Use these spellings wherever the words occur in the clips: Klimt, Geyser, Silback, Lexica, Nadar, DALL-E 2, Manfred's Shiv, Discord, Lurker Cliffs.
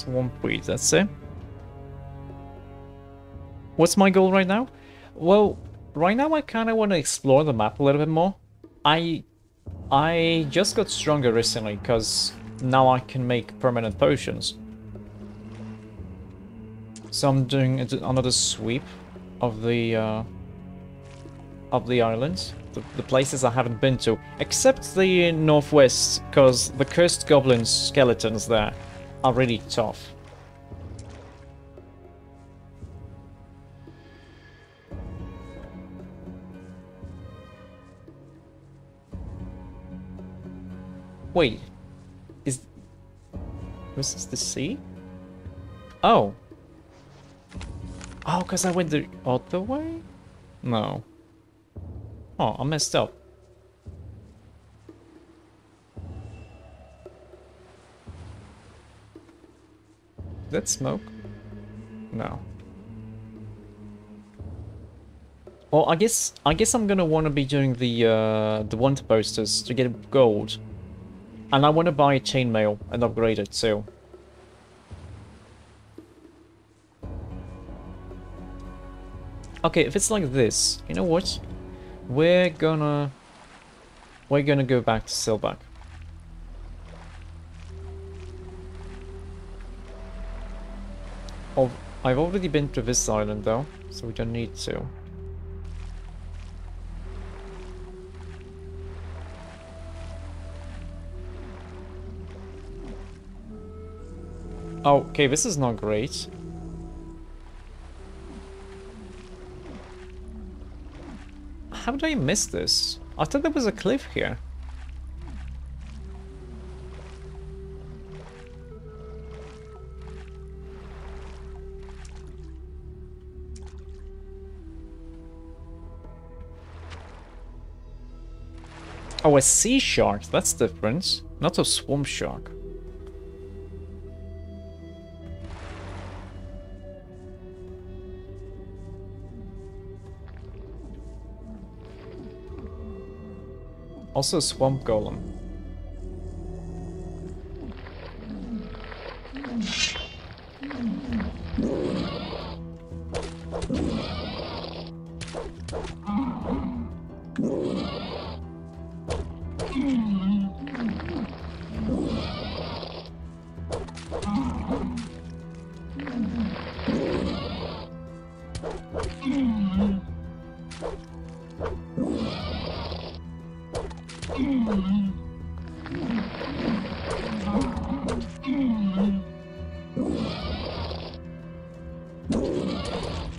swampy, that's it. What's my goal right now? Well, right now I kind of want to explore the map a little bit more. I just got stronger recently, because now I can make permanent potions. So I'm doing another sweep of the islands, the places I haven't been to, except the northwest, because the cursed goblin skeletons there are really tough. Wait, was this the sea? Oh. Oh, because I went the other way? No. Oh, I messed up. Is that smoke? No. Well, I guess I'm gonna want to be doing the wanted posters to get gold. And I want to buy chainmail and upgrade it too. Okay, if it's like this, you know what? We're gonna go back to Silback. Oh, I've already been to this island though, so we don't need to. Okay, this is not great. How did I miss this? I thought there was a cliff here. Oh, a sea shark, that's different. Not a swamp shark. Also a swamp golem.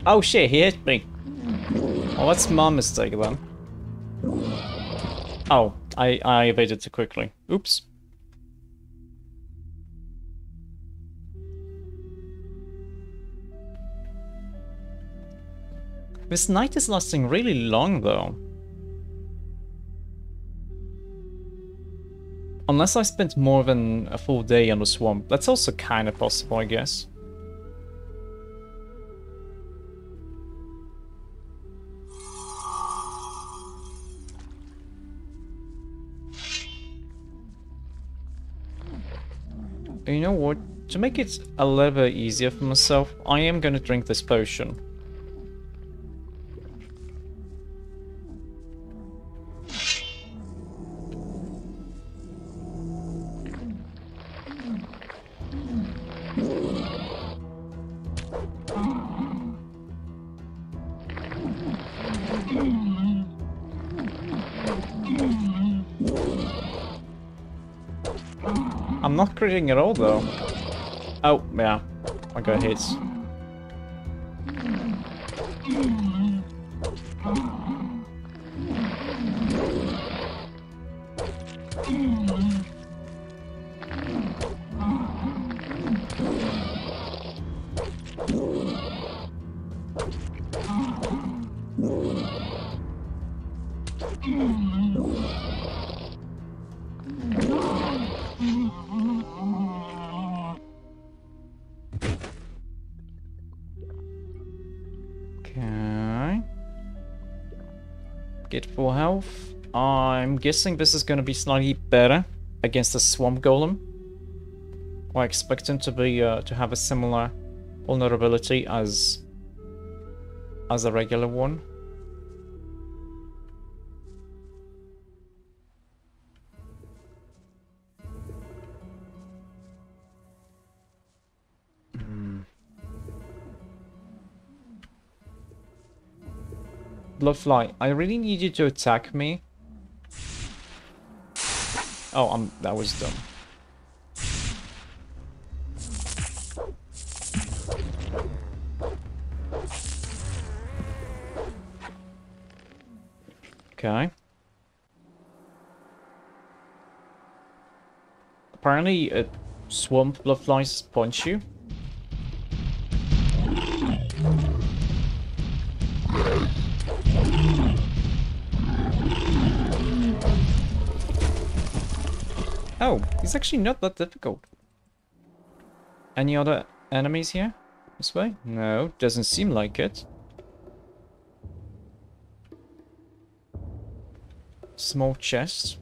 Oh shit, he hit me. Oh, that's my mistake then. Oh, I evaded too quickly. Oops. This night is lasting really long though. Unless I spent more than a full day on the swamp. That's also kind of possible, I guess. You know what, to make it a little bit easier for myself, I am going to drink this potion. I'm not critting at all though. Oh, yeah. I got hits. Get full health. I'm guessing this is going to be slightly better against the swamp golem. Or I expect him to be to have a similar vulnerability as a regular one. Bloodfly, I really need you to attack me. Oh, that was dumb. Okay. Apparently, a swamp bloodflies punch you. Oh, it's actually not that difficult. Any other enemies here? This way? No, doesn't seem like it. Small chest.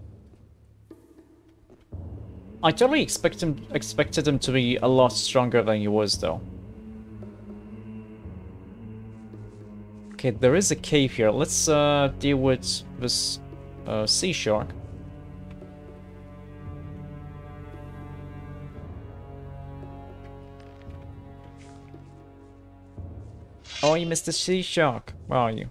I totally expected him to be a lot stronger than he was, though. Okay, there is a cave here. Let's deal with this sea shark. Oh, you missed the sea shark. Where are you?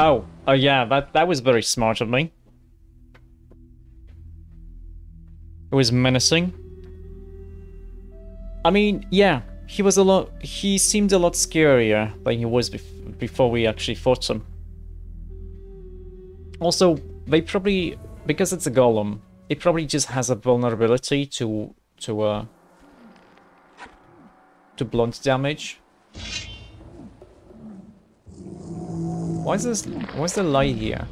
Oh, oh yeah, that was very smart of me. It was menacing. I mean, yeah, he seemed a lot scarier than he was before we actually fought him. Also, they probably, because it's a golem, it probably just has a vulnerability to blunt damage. Why's the light here?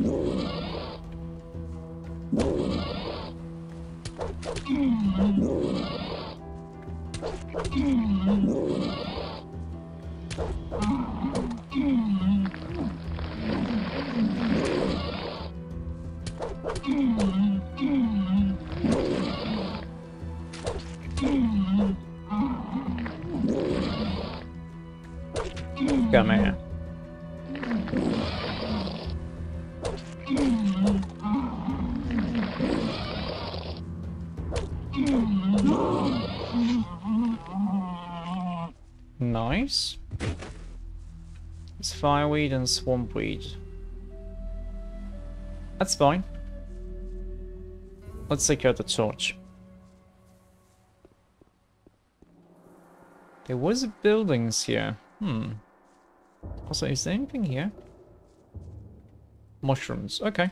Come here. Nice. It's fireweed and swampweed. That's fine. Let's take out the torch. There was buildings here. Hmm. Also, is there anything here? Mushrooms. Okay.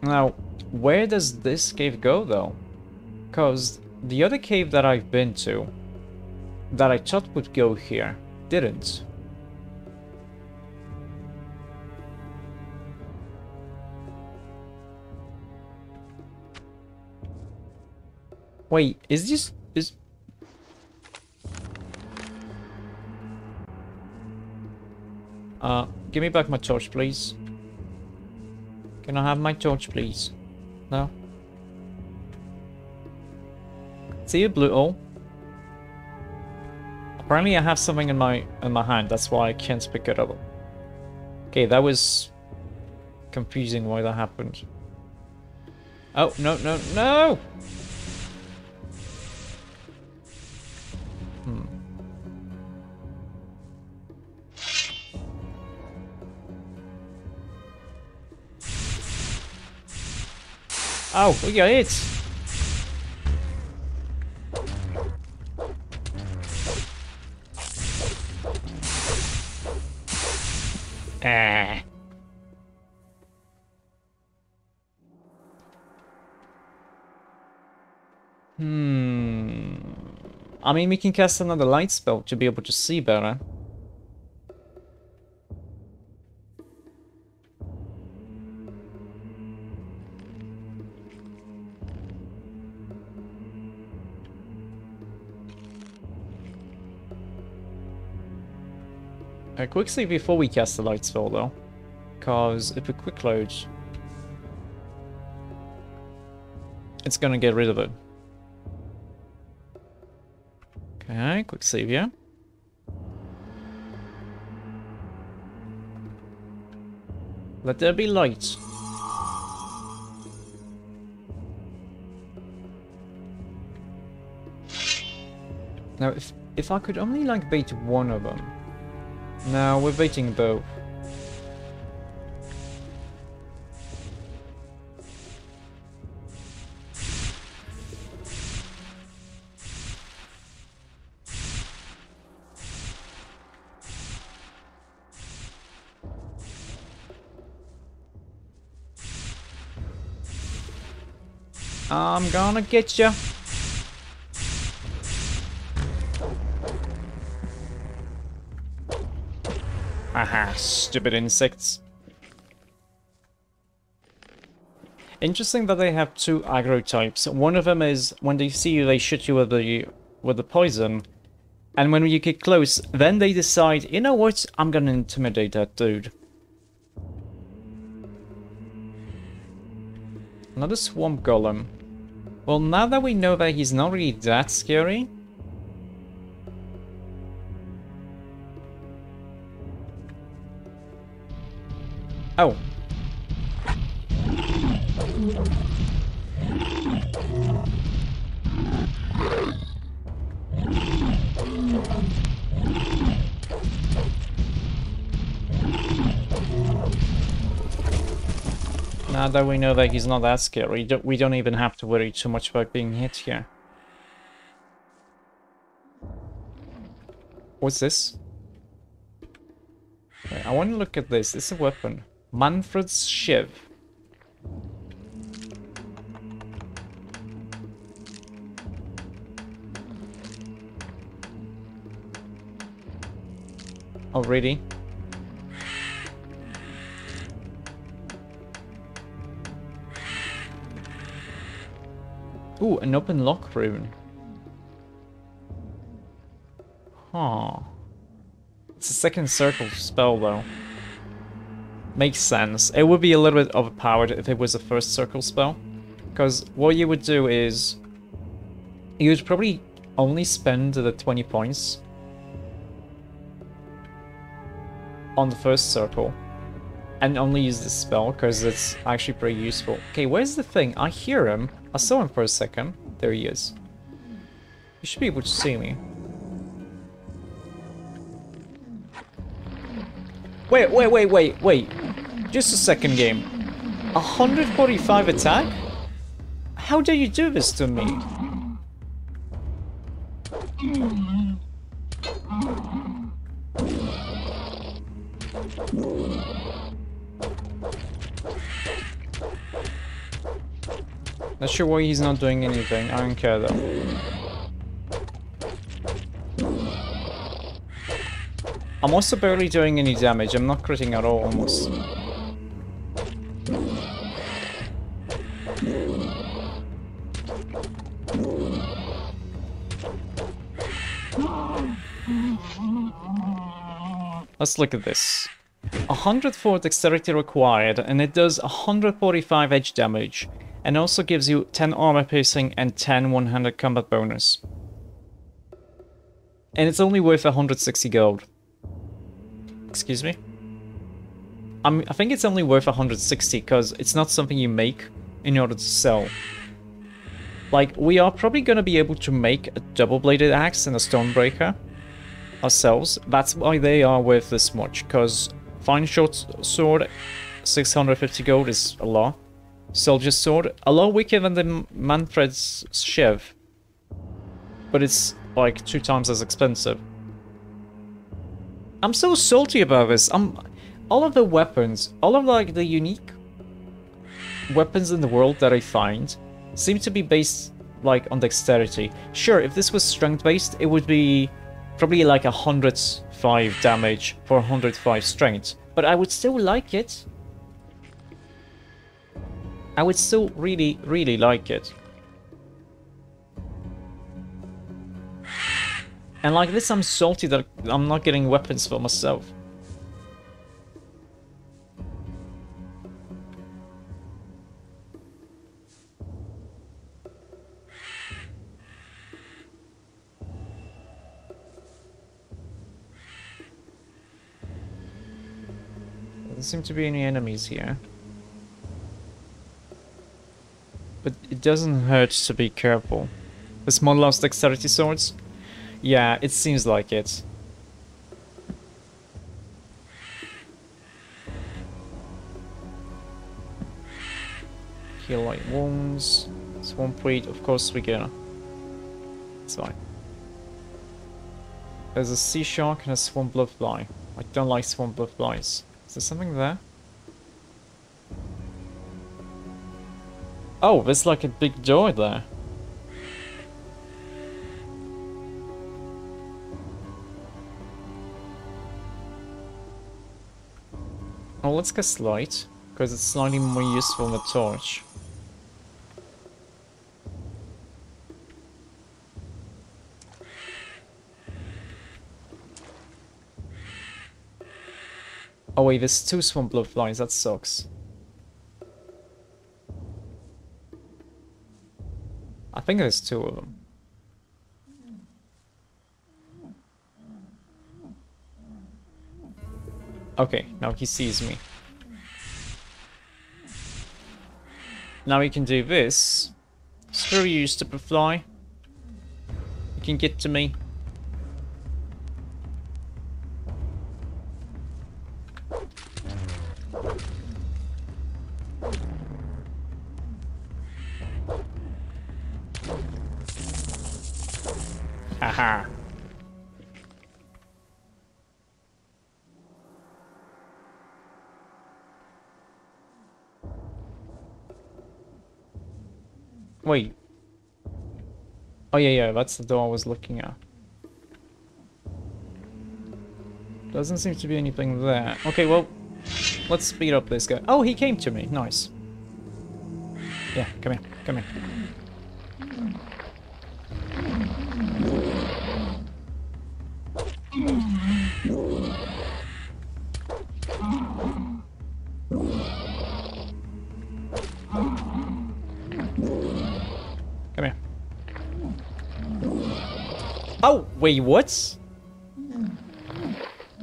Now, where does this cave go, though? Because the other cave that I've been to, that I thought would go here, didn't. Wait, is this... give me back my torch, please. Can I have my torch, please? No? See you, blue hole. Apparently I have something in my hand, that's why I can't pick it up. Okay, that was confusing why that happened. Oh, no, no, no! Oh, we got it! Ah. I mean, we can cast another light spell to be able to see better. Quickly before we cast the light spell though, because if we quick load, it's gonna get rid of it. Okay, quick save here. Let there be light. Now, if I could only like bait one of them. Now we're baiting both. I'm gonna get ya. Aha, stupid insects. Interesting that they have two aggro types. One of them is when they see you, they shoot you with the poison. And when you get close, then they decide, you know what, I'm gonna intimidate that dude. Another swamp golem. Well, now that we know that he's not really that scary, oh. Now that we know that he's not that scary, we don't even have to worry too much about being hit here. What's this? Wait, I want to look at this. This is a weapon. Manfred's Shiv. Oh, really? Ooh, an open lock rune. Huh. It's a second circle spell, though. Makes sense. It would be a little bit overpowered if it was a first circle spell, because what you would do is you would probably only spend the 20 points on the first circle and only use this spell because it's actually pretty useful. Okay, where's the thing? I hear him. I saw him for a second. There he is. You should be able to see me. Wait. Just a second, game. 145 attack? How dare you do this to me? Not sure why he's not doing anything. I don't care though. I'm also barely doing any damage. I'm not critting at all, almost. Let's look at this. 104 dexterity required, and it does 145 edge damage, and also gives you 10 armor piercing and 10 100 combat bonus. And it's only worth 160 gold. Excuse me? I think it's only worth 160 because it's not something you make in order to sell. Like, we are probably going to be able to make a double-bladed axe and a stonebreaker ourselves. That's why they are worth this much, because fine short sword, 650 gold is a lot. Soldier's sword, a lot weaker than the Manfred's Shiv, but it's like 2 times as expensive. I'm so salty about this. All of the weapons, all of like the unique weapons in the world that I find seem to be based like on dexterity. Sure, if this was strength based, it would be probably like 105 damage for 105 strength, but I would still like it. I would still really, really like it. And like this, I'm salty that I'm not getting weapons for myself. Doesn't seem to be any enemies here. But it doesn't hurt to be careful. The small lost dexterity swords? Yeah, it seems like it. Heal light wounds. Swamp weed, of course we get. It's fine. There's a sea shark and a swamp blood fly. I don't like swamp blood flies. Is there something there? Oh, there's like a big door there. Oh, let's cast light, because it's slightly more useful than a torch. Oh wait, there's two swamp blood flies, that sucks. I think there's two of them. Okay, now he sees me. Now we can do this. Screw you, stupid fly. You can get to me. Haha. Wait. Oh yeah, that's the door I was looking at. Doesn't seem to be anything there. Okay, well, let's speed up this guy. Oh, he came to me. Nice. Yeah, come here, come here. Come here. Oh, wait, what?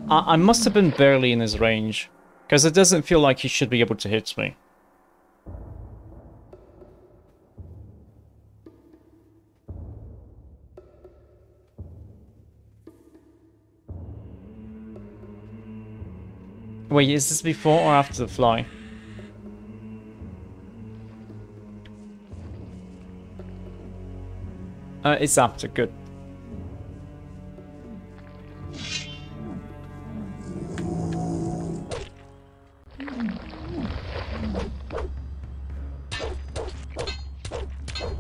I must have been barely in his range, because it doesn't feel like he should be able to hit me. Wait, is this before or after the fly? It's after, good.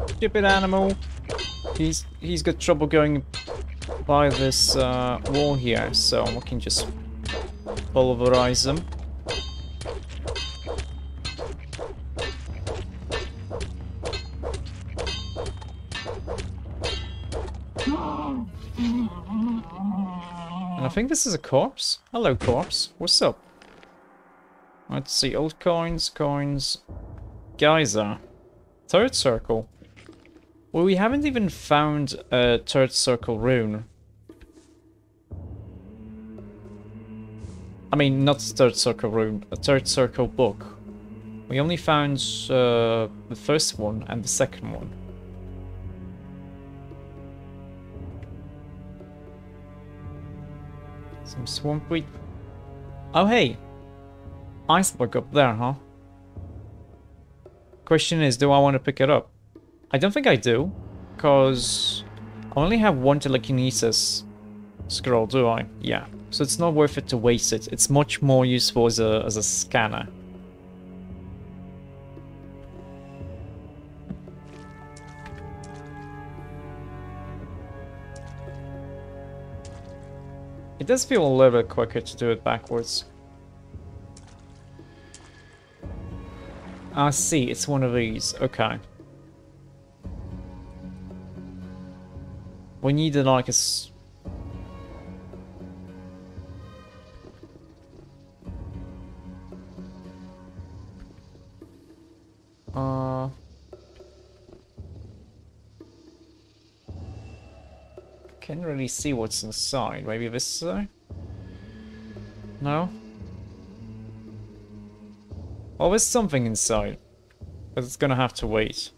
Stupid animal. He's got trouble going by this wall here, so we can just pulverize them. I think this is a corpse. Hello, corpse. What's up? Let's see. Old coins, coins. Geyser. Third circle. Well, we haven't even found a third circle rune. I mean, not third circle rune, a third circle book. We only found the first one and the second one. Some swamp weed. Oh hey! Iceberg up there, huh? Question is, do I want to pick it up? I don't think I do, because I only have one telekinesis scroll, do I? Yeah. So it's not worth it to waste it. It's much more useful as a scanner. It does feel a little bit quicker to do it backwards. I see, it's one of these. Okay. We need like a... Can't really see what's inside. Maybe this side? No? Oh, there's something inside. But it's gonna have to wait.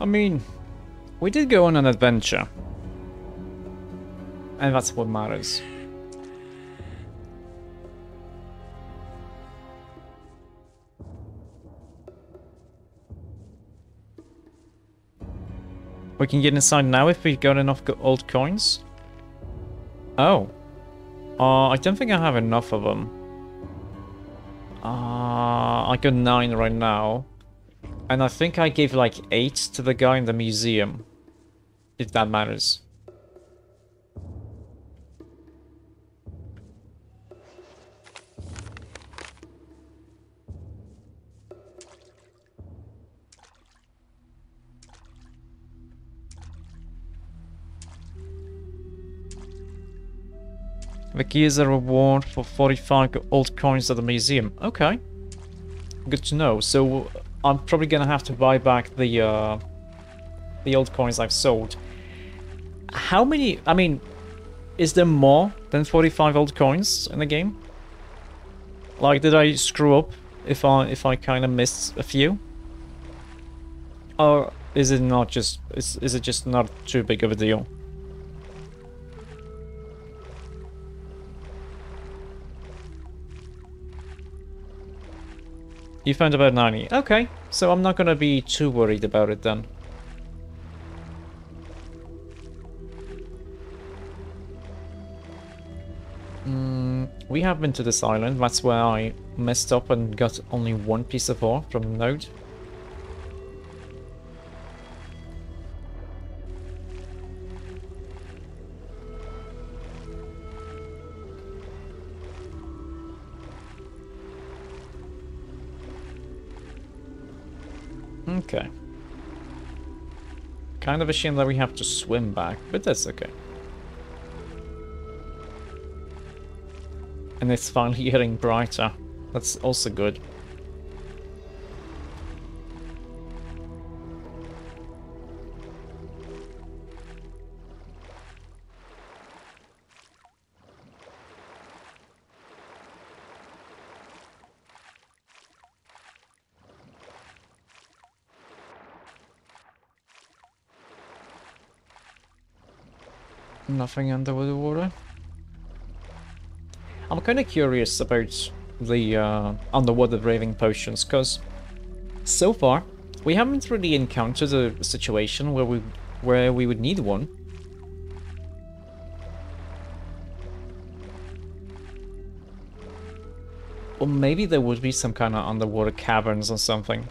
I mean, we did go on an adventure. And that's what matters. We can get inside now if we got enough old coins. Oh. I don't think I have enough of them. I got 9 right now. And I think I gave like 8 to the guy in the museum. If that matters. The key is a reward for 45 old coins at the museum. Okay. Good to know. So I'm probably gonna have to buy back the old coins I've sold. How many? I mean, is there more than 45 old coins in the game? Like, did I screw up if I kind of missed a few? Or is it not just is it just not too big of a deal? You found about 90. Okay, so I'm not gonna be too worried about it then. We have been to this island. That's where I messed up and got only one piece of ore from the node. Okay. Kind of a shame that we have to swim back, but that's okay. And it's finally getting brighter. That's also good. Nothing under the water. I'm kind of curious about the underwater breathing potions, because so far we haven't really encountered a situation where we would need one. Or maybe there would be some kind of underwater caverns or something.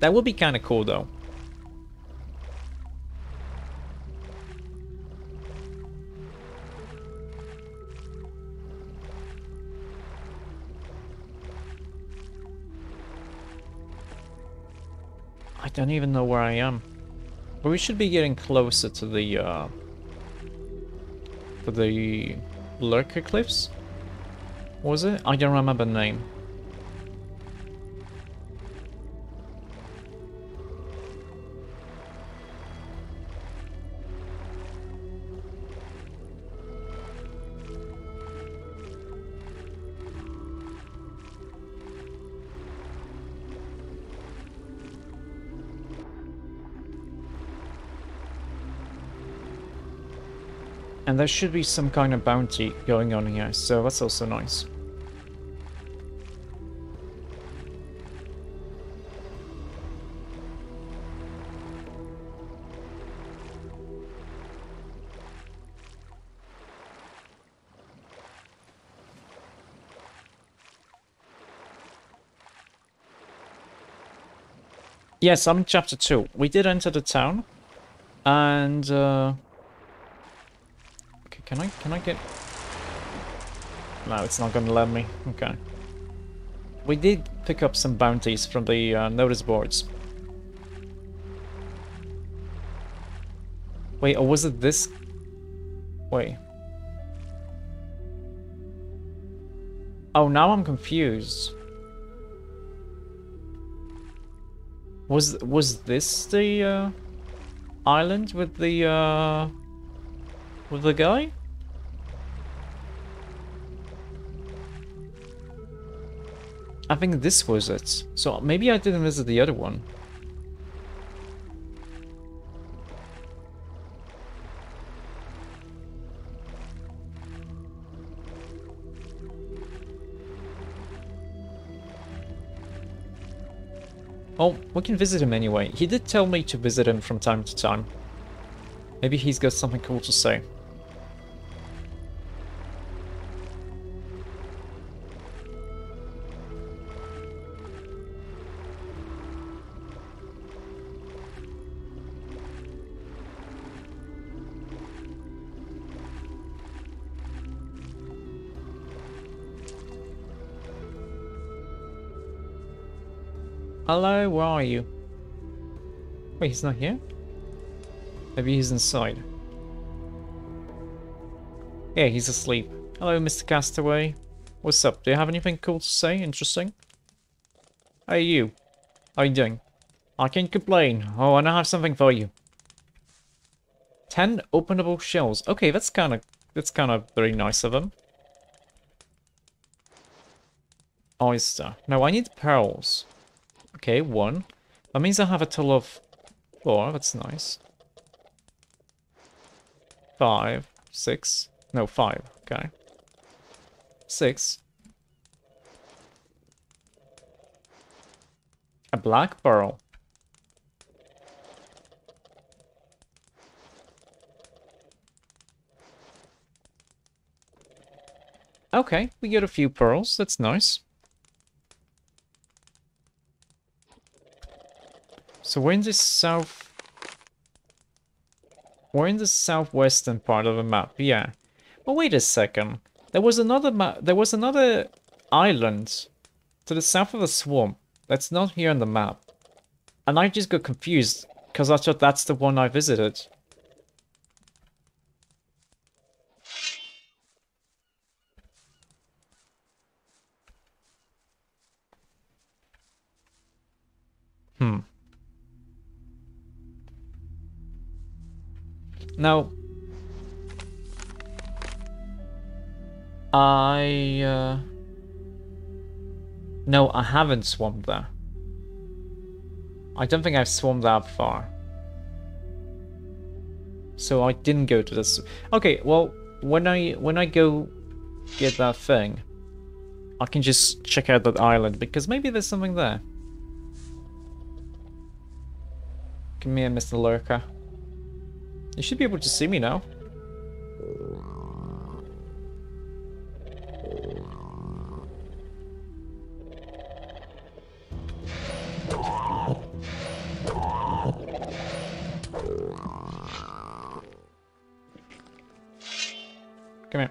That would be kind of cool though. I don't even know where I am. But we should be getting closer to the Lurker Cliffs? Was it? I don't remember the name. And there should be some kind of bounty going on here, so that's also nice. Yes, I'm in chapter 2. We did enter the town, and Can I get... No, it's not gonna let me. Okay. We did pick up some bounties from the notice boards. Wait, or was it this... Wait. Oh, now I'm confused. Was this the island with the guy? I think this was it. So maybe I didn't visit the other one. Oh, we can visit him anyway. He did tell me to visit him from time to time. Maybe he's got something cool to say. Hello, where are you? Wait, he's not here? Maybe he's inside. Yeah, he's asleep. Hello, Mr. Castaway. What's up? Do you have anything cool to say? Interesting? Hey, you. How you doing? I can't complain. Oh, and I have something for you. 10 openable shells. Okay, that's kind of very nice of him. Oyster. No, I need pearls. Okay, 1. That means I have a total of 4, that's nice. 5, 6, no, 5, okay. 6. A black pearl. Okay, we get a few pearls, that's nice. So we're in the southwestern part of the map, yeah. But wait a second. There was another island to the south of the swamp that's not here on the map. And I just got confused because I thought that's the one I visited. Now, I haven't swamped there. I don't think I've swamped that far. So I didn't go to this. Okay, well, when I go get that thing, I can just check out that island because maybe there's something there. Come here, Mr. Lurker. You should be able to see me now. Come here.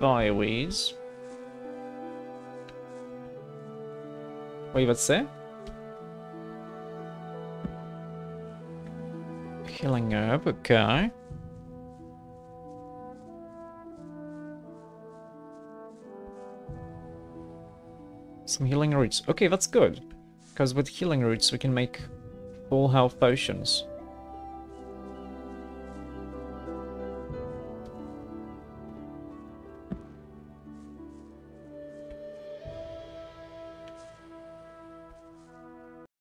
Fireweeds. What you about to say? Healing herb, okay. Some healing roots. Okay, that's good. Because with healing roots we can make full health potions.